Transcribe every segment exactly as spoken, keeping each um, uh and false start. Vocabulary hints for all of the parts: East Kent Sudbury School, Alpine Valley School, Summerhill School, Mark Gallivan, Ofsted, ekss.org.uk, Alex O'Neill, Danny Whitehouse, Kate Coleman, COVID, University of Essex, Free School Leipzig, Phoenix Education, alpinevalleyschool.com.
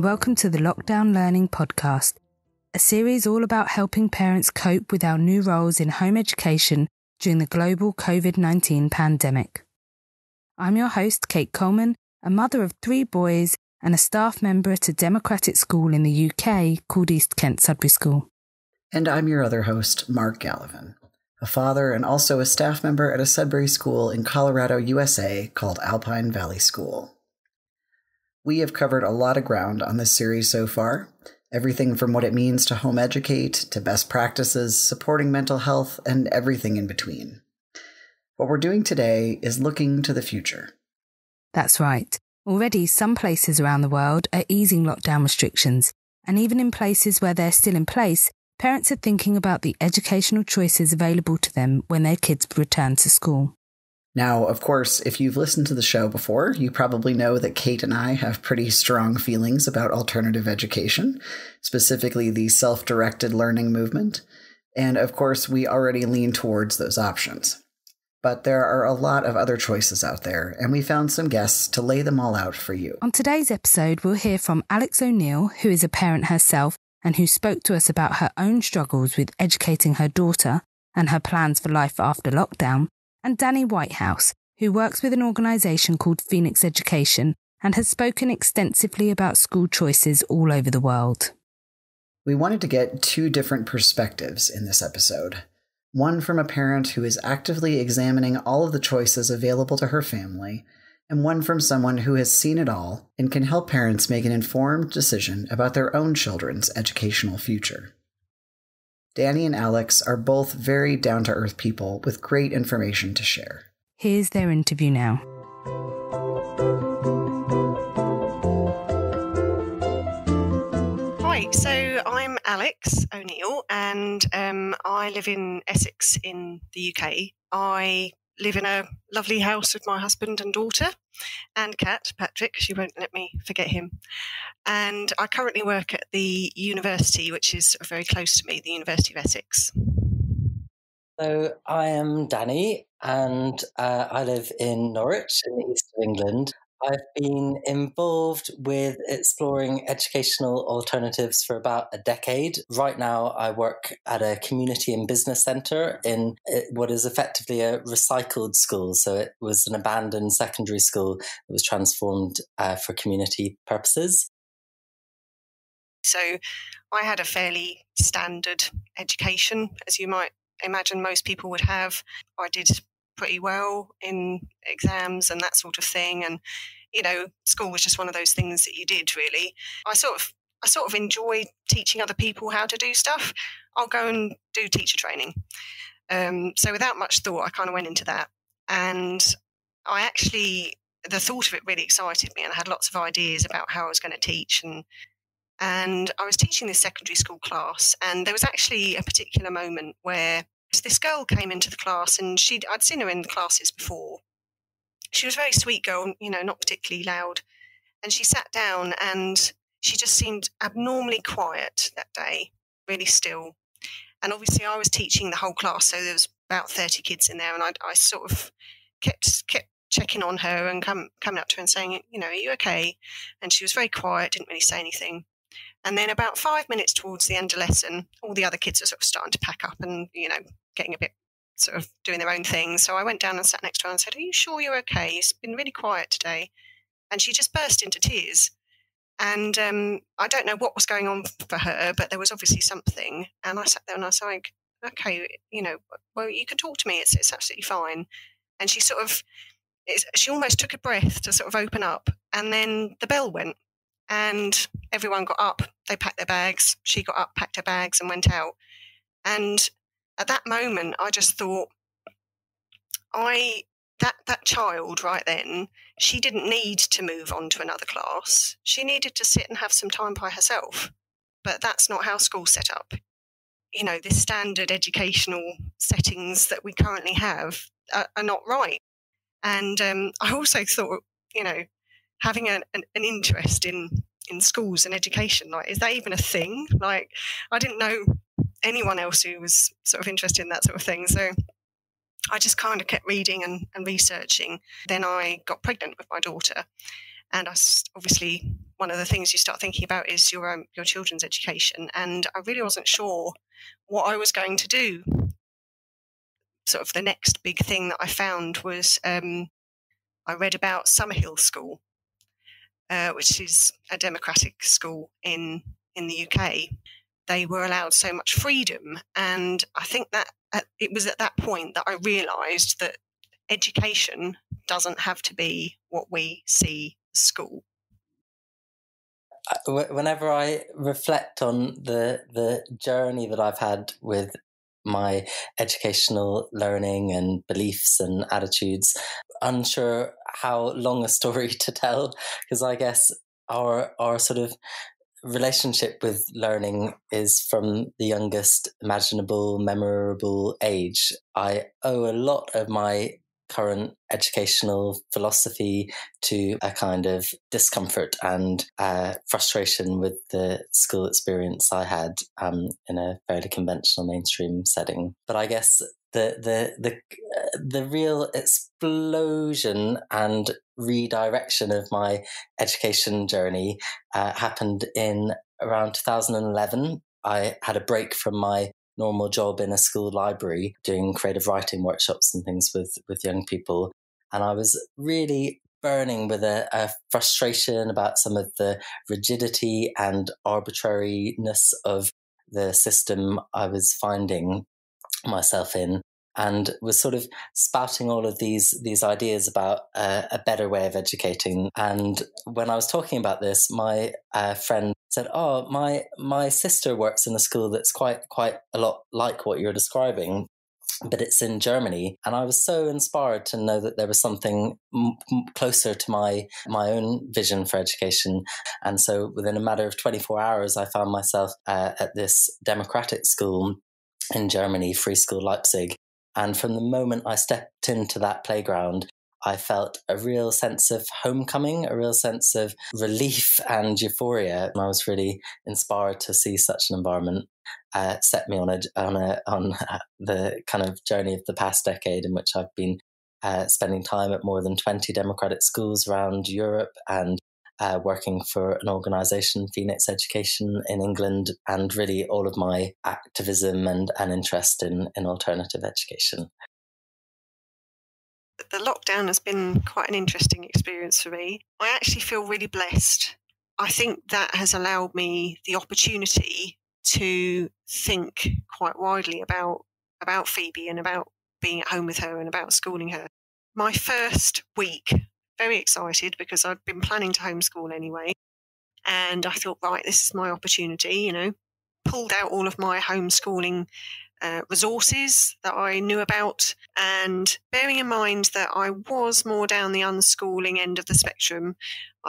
and welcome to the Lockdown Learning Podcast, a series all about helping parents cope with our new roles in home education during the global COVID nineteen pandemic. I'm your host, Kate Coleman, a mother of three boys and a staff member at a democratic school in the U K called East Kent Sudbury School. And I'm your other host, Mark Gallivan, a father and also a staff member at a Sudbury school in Colorado, U S A called Alpine Valley School. We have covered a lot of ground on this series so far, everything from what it means to home educate, to best practices, supporting mental health, and everything in between. What we're doing today is looking to the future. That's right. Already, some places around the world are easing lockdown restrictions, and even in places where they're still in place, parents are thinking about the educational choices available to them when their kids return to school. Now, of course, if you've listened to the show before, you probably know that Kate and I have pretty strong feelings about alternative education, specifically the self-directed learning movement. And of course, we already lean towards those options. But there are a lot of other choices out there, and we found some guests to lay them all out for you. On today's episode, we'll hear from Alex O'Neill, who is a parent herself, and who spoke to us about her own struggles with educating her daughter and her plans for life after lockdown, and Danny Whitehouse, who works with an organisation called Phoenix Education and has spoken extensively about school choices all over the world. We wanted to get two different perspectives in this episode. One from a parent who is actively examining all of the choices available to her family, and one from someone who has seen it all and can help parents make an informed decision about their own children's educational future. Danny and Alex are both very down-to-earth people with great information to share. Here's their interview now. Hi, so I'm Alex O'Neill and um, I live in Essex in the U K. I live in a lovely house with my husband and daughter and cat, Patrick. She won't let me forget him. And I currently work at the university, which is very close to me, the University of Essex. So I am Danny and uh, I live in Norwich in the east of England. I've been involved with exploring educational alternatives for about a decade. Right now, I work at a community and business centre in what is effectively a recycled school. So it was an abandoned secondary school that was transformed uh, for community purposes. So I had a fairly standard education, as you might imagine most people would have. I did pretty well in exams and that sort of thing, and you know, school was just one of those things that you did, really. I sort of I sort of enjoy teaching other people how to do stuff. I'll go and do teacher training. Um, so without much thought, I kind of went into that, and I actually the thought of it really excited me, and I had lots of ideas about how I was going to teach, and and I was teaching this secondary school class, and there was actually a particular moment where this girl came into the class, and she'd, I'd seen her in the classes before. She was a very sweet girl, you know, not particularly loud. And she sat down and she just seemed abnormally quiet that day, really still. And obviously I was teaching the whole class, so there was about thirty kids in there, and I, I sort of kept kept checking on her and come, coming up to her and saying, you know, are you okay? And she was very quiet, didn't really say anything. And then about five minutes towards the end of lesson, all the other kids are sort of starting to pack up and, you know, getting a bit sort of doing their own thing. So I went down and sat next to her and said, are you sure you're okay? It's been really quiet today. And she just burst into tears. And um, I don't know what was going on for her, but there was obviously something. And I sat there and I was like, okay, you know, well, you can talk to me. It's, it's absolutely fine. And she sort of, it's, she almost took a breath to sort of open up. And then the bell went. And everyone got up, they packed their bags, she got up, packed her bags and went out. And at that moment, I just thought, I that that child right then, she didn't need to move on to another class. She needed to sit and have some time by herself. But that's not how school's set up. You know, the standard educational settings that we currently have are, are not right. And um, I also thought, you know, having an, an, an interest in, in schools and education, like, is that even a thing? Like, I didn't know anyone else who was sort of interested in that sort of thing. So I just kind of kept reading and, and researching. Then I got pregnant with my daughter, and I obviously one of the things you start thinking about is your um, your children's education. And I really wasn't sure what I was going to do. Sort of the next big thing that I found was um, I read about Summerhill School, uh, which is a democratic school in in the U K. They were allowed so much freedom, and I think that at, it was at that point that I realised that education doesn't have to be what we see as school. Whenever I reflect on the the journey that I've had with my educational learning and beliefs and attitudes, unsure how long a story to tell, because I guess our our sort of relationship with learning is from the youngest imaginable memorable age. I owe a lot of my current educational philosophy to a kind of discomfort and uh, frustration with the school experience I had um, in a fairly conventional mainstream setting. But I guess the the the uh, the real explosion and redirection of my education journey uh, happened in around two thousand eleven. I had a break from my normal job in a school library doing creative writing workshops and things with with young people, and I was really burning with a, a frustration about some of the rigidity and arbitrariness of the system I was finding myself in, and was sort of spouting all of these these ideas about uh, a better way of educating. And when I was talking about this, my uh, friend said, "Oh, my my sister works in a school that's quite quite a lot like what you're describing, but it's in Germany." And I was so inspired to know that there was something m- closer to my my own vision for education. And so within a matter of twenty-four hours, I found myself uh, at this democratic school in Germany, Free School Leipzig. And from the moment I stepped into that playground, I felt a real sense of homecoming, a real sense of relief and euphoria. And I was really inspired to see such an environment. Uh, set me on a on a on the kind of journey of the past decade, in which I've been uh, spending time at more than twenty democratic schools around Europe, and uh, working for an organisation, Phoenix Education, in England. And really, all of my activism and and interest in in alternative education. The lockdown has been quite an interesting experience for me. I actually feel really blessed. I think that has allowed me the opportunity to think quite widely about, about Phoebe and about being at home with her and about schooling her. My first week, very excited because I'd been planning to homeschool anyway. And I thought, right, this is my opportunity, you know, pulled out all of my homeschooling Uh, resources that I knew about, and bearing in mind that I was more down the unschooling end of the spectrum,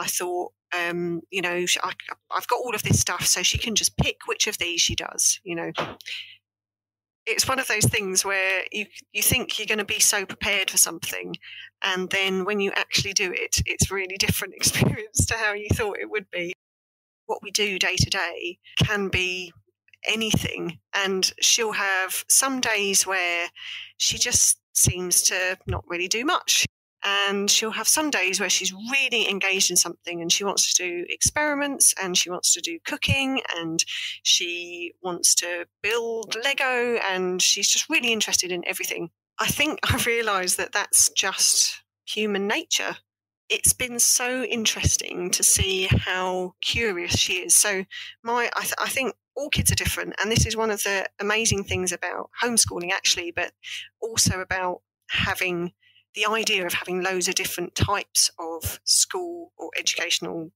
I thought, um, you know, I, I've got all of this stuff, so she can just pick which of these she does. You know, it's one of those things where you you think you're going to be so prepared for something, and then when you actually do it, it's really different experience to how you thought it would be. What we do day to day can be anything, and she'll have some days where she just seems to not really do much, and she'll have some days where she's really engaged in something and she wants to do experiments and she wants to do cooking and she wants to build Lego, and she's just really interested in everything. I think I realised that that's just human nature. It's been so interesting to see how curious she is. So my I, th- I think all kids are different, and this is one of the amazing things about homeschooling actually, but also about having the idea of having loads of different types of school or educational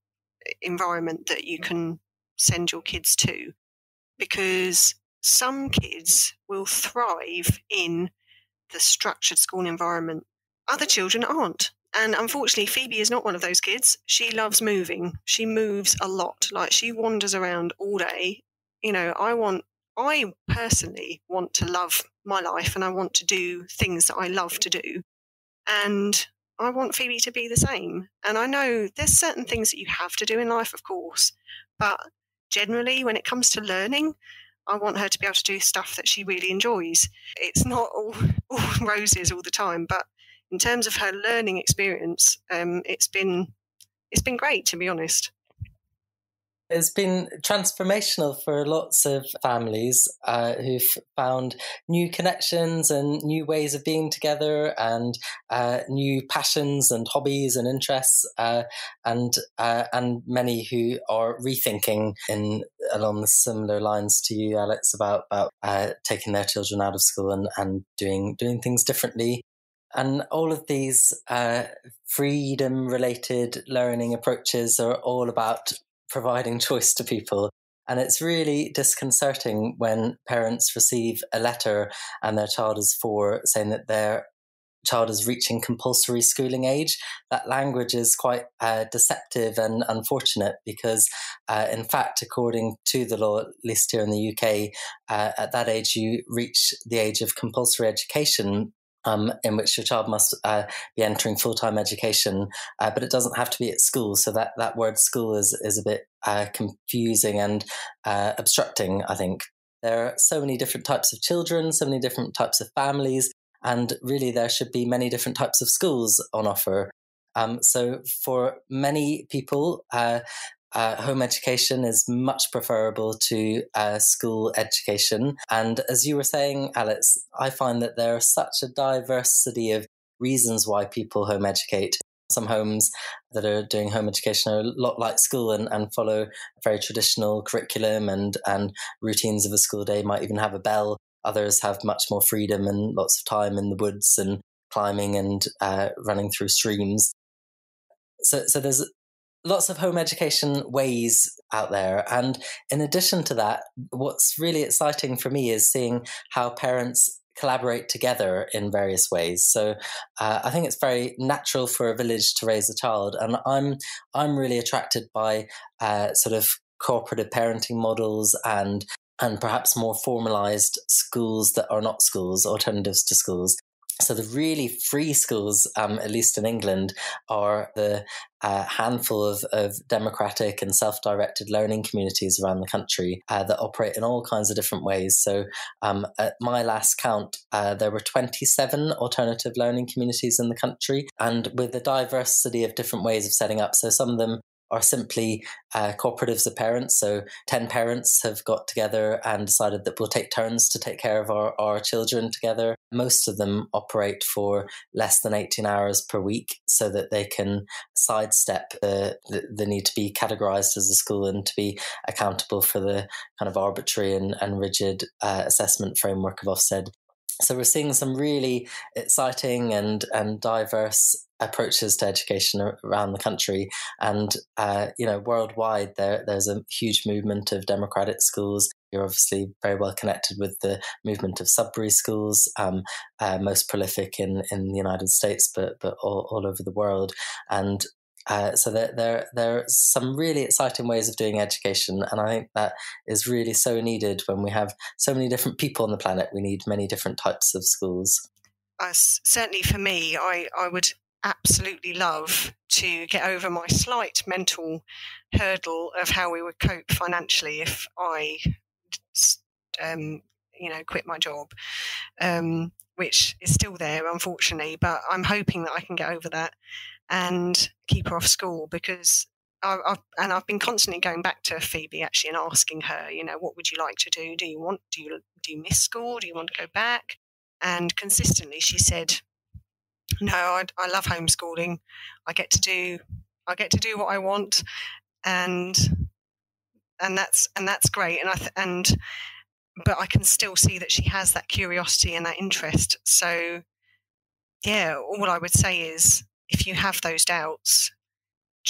environment that you can send your kids to, because some kids will thrive in the structured school environment. Other children aren't. And unfortunately, Phoebe is not one of those kids. She loves moving. She moves a lot. Like, she wanders around all day. You know, I want, I personally want to love my life, and I want to do things that I love to do. And I want Phoebe to be the same. And I know there's certain things that you have to do in life, of course, but generally when it comes to learning, I want her to be able to do stuff that she really enjoys. It's not all, all roses all the time, but in terms of her learning experience, um, it's been, it's been great, to be honest. It's been transformational for lots of families uh, who've found new connections and new ways of being together and uh, new passions and hobbies and interests uh, and uh, and many who are rethinking in along the similar lines to you, Alex, about, about uh, taking their children out of school and, and doing, doing things differently. And all of these uh, freedom-related learning approaches are all about providing choice to people. And it's really disconcerting when parents receive a letter and their child is four, saying that their child is reaching compulsory schooling age. That language is quite uh, deceptive and unfortunate because, uh, in fact, according to the law, at least here in the U K, uh, at that age you reach the age of compulsory education, Um, in which your child must uh, be entering full-time education, uh, but it doesn't have to be at school. So that, that word school is, is a bit uh, confusing and uh, obstructing, I think. There are so many different types of children, so many different types of families, and really there should be many different types of schools on offer. Um, so for many people, uh, Uh, home education is much preferable to uh, school education. And as you were saying, Alex, I find that there are such a diversity of reasons why people home educate. Some homes that are doing home education are a lot like school and, and follow a very traditional curriculum and, and routines of a school day, might even have a bell. Others have much more freedom and lots of time in the woods and climbing and uh, running through streams. So, so there's lots of home education ways out there. And in addition to that, what's really exciting for me is seeing how parents collaborate together in various ways. So uh, I think it's very natural for a village to raise a child. And I'm, I'm really attracted by uh, sort of cooperative parenting models and, and perhaps more formalized schools that are not schools, alternatives to schools. So the really free schools, um, at least in England, are the uh, handful of, of democratic and self-directed learning communities around the country uh, that operate in all kinds of different ways. So um, at my last count, uh, there were twenty-seven alternative learning communities in the country, and with a diversity of different ways of setting up. So some of them are simply uh, cooperatives of parents. So ten parents have got together and decided that we'll take turns to take care of our, our children together. Most of them operate for less than eighteen hours per week so that they can sidestep the, the, the need to be categorised as a school and to be accountable for the kind of arbitrary and, and rigid uh, assessment framework of Ofsted. So we're seeing some really exciting and, and diverse approaches to education around the country, and uh, you know, worldwide there there's a huge movement of democratic schools. You're obviously very well connected with the movement of Sudbury schools, um, uh, most prolific in in the United States, but but all, all over the world. And uh, so there there there are some really exciting ways of doing education, and I think that is really so needed when we have so many different people on the planet. We need many different types of schools. Uh, certainly, for me, I I would. absolutely love to get over my slight mental hurdle of how we would cope financially if I, um, you know, quit my job, um, which is still there, unfortunately. But I'm hoping that I can get over that and keep her off school, because I, I've and I've been constantly going back to Phoebe actually and asking her, you know, what would you like to do? Do you want do you do you miss school? Do you want to go back? And consistently, she said, No, I, I love homeschooling. I get to do, I get to do what I want, and and that's and that's great. And I th and but I can still see that she has that curiosity and that interest. So, yeah, all I would say is, if you have those doubts,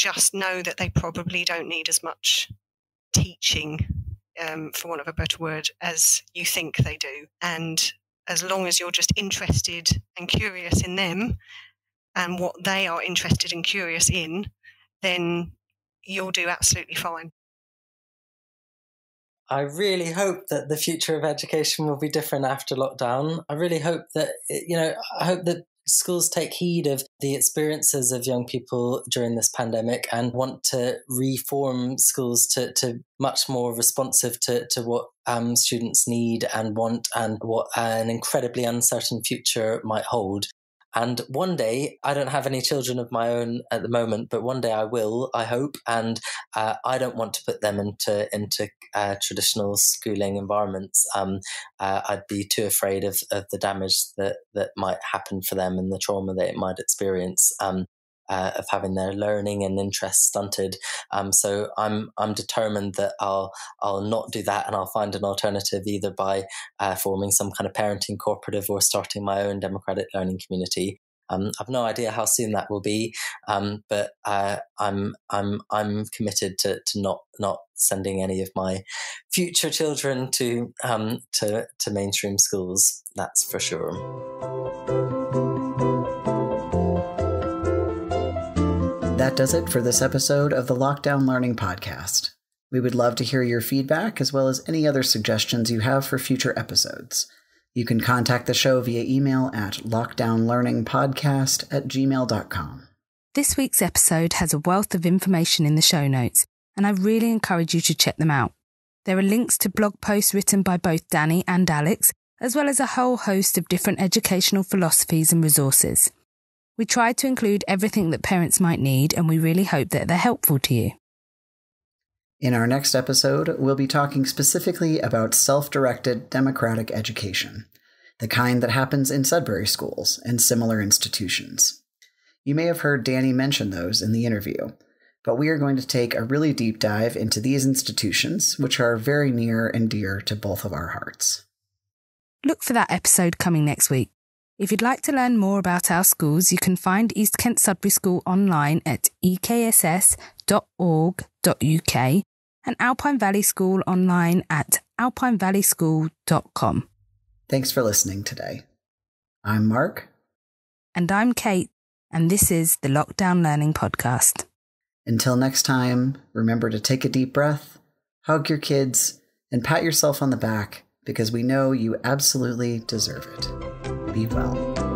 just know that they probably don't need as much teaching, um, for want of a better word, as you think they do, and as long as you're just interested and curious in them and what they are interested and curious in, then you'll do absolutely fine. I really hope that the future of education will be different after lockdown. I really hope that, you know, I hope that schools take heed of the experiences of young people during this pandemic and want to reform schools to, to much more responsive to, to what um, students need and want, and what an incredibly uncertain future might hold. And one day, I don't have any children of my own at the moment, but one day I will, I hope. And uh, I don't want to put them into into uh, traditional schooling environments. Um, uh, I'd be too afraid of, of the damage that, that might happen for them and the trauma that it might experience. Um, Uh, of having their learning and interest stunted, um, so I'm I'm determined that I'll I'll not do that, and I'll find an alternative either by uh, forming some kind of parenting cooperative or starting my own democratic learning community. Um, I've no idea how soon that will be, um, but uh, I'm I'm I'm committed to to not not sending any of my future children to um to to mainstream schools. That's for sure. That does it for this episode of the Lockdown Learning Podcast. We would love to hear your feedback as well as any other suggestions you have for future episodes. You can contact the show via email at lockdown learning podcast at gmail dot com. This week's episode has a wealth of information in the show notes, and I really encourage you to check them out. There are links to blog posts written by both Danny and Alex, as well as a whole host of different educational philosophies and resources. We try to include everything that parents might need, and we really hope that they're helpful to you. In our next episode, we'll be talking specifically about self-directed democratic education, the kind that happens in Sudbury schools and similar institutions. You may have heard Danny mention those in the interview, but we are going to take a really deep dive into these institutions, which are very near and dear to both of our hearts. Look for that episode coming next week. If you'd like to learn more about our schools, you can find East Kent Sudbury School online at e k s s dot org dot u k and Alpine Valley School online at alpine valley school dot com. Thanks for listening today. I'm Mark. And I'm Kate, and this is the Lockdown Learning Podcast. Until next time, remember to take a deep breath, hug your kids, and pat yourself on the back, because we know you absolutely deserve it. Be well.